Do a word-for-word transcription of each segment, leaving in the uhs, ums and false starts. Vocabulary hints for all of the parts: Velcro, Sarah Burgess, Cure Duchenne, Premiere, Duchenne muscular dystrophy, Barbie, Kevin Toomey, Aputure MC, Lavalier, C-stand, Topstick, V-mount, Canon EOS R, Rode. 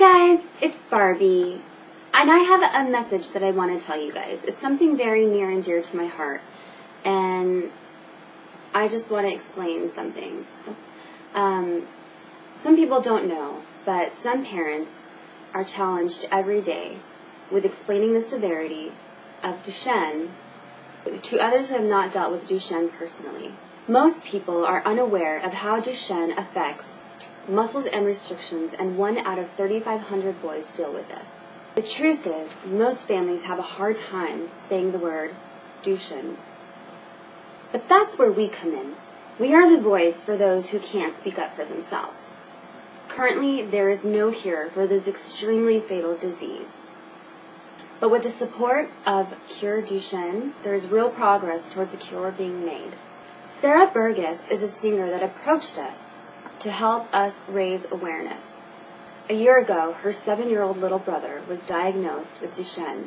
guys, it's Barbie, and I have a message that I want to tell you guys. It's something very near and dear to my heart, and I just want to explain something. Um, some people don't know, but some parents are challenged every day with explaining the severity of Duchenne to others who have not dealt with Duchenne personally. Most people are unaware of how Duchenne affects muscles and restrictions, and one out of thirty-five hundred boys deal with this. The truth is, most families have a hard time saying the word Duchenne. But that's where we come in. We are the voice for those who can't speak up for themselves. Currently, there is no cure for this extremely fatal disease. But with the support of Cure Duchenne, there is real progress towards a cure being made. Sarah Burgess is a singer that approached us to help us raise awareness. A year ago, her seven-year-old little brother was diagnosed with Duchenne.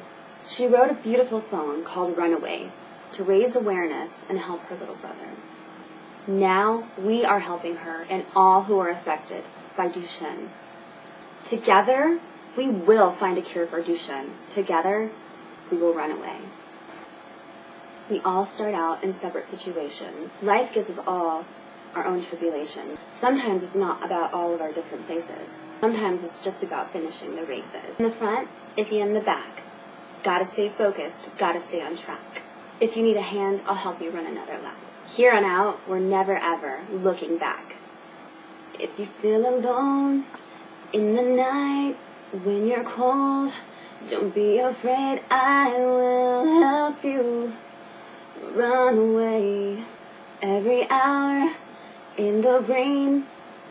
She wrote a beautiful song called Runaway to raise awareness and help her little brother. Now we are helping her and all who are affected by Duchenne. Together, we will find a cure for Duchenne. Together, we will run away. We all start out in separate situations. Life gives us all our own tribulations. Sometimes it's not about all of our different places. Sometimes it's just about finishing the races. In the front, if you're in the back. Gotta stay focused, gotta stay on track. If you need a hand, I'll help you run another lap. Here on out, we're never ever looking back. If you feel alone in the night, when you're cold, don't be afraid, I will help you run away. Every hour, in the rain,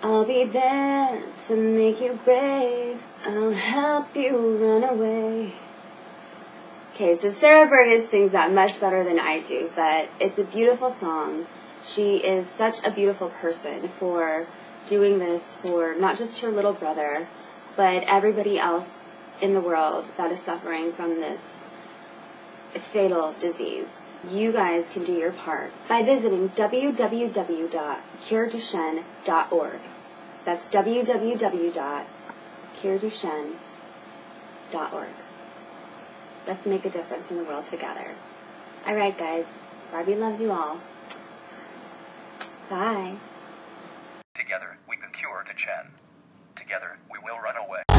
I'll be there to make you brave. I'll help you run away. Okay, so Sarah Burgess sings that much better than I do, but it's a beautiful song. She is such a beautiful person for doing this for not just her little brother, but everybody else in the world that is suffering from this fatal disease. You guys can do your part by visiting w w w dot cure duchenne dot org. That's w w w dot cure duchenne dot org. Let's make a difference in the world together. All right, guys. Barbie loves you all. Bye. Together, we can cure Duchenne. Together, we will run away.